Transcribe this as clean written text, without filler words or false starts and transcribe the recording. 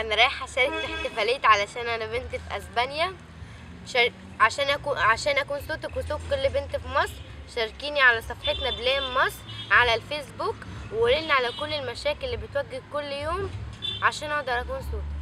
انا رايحه اشارك في احتفالات علشان انا بنت في اسبانيا، عشان اكون صوتك وصوت كل بنت في مصر. شاركيني على صفحتنا بلان مصر على الفيسبوك، وقولي لنا على كل المشاكل اللي بتواجهك كل يوم عشان اقدر اكون صوتك.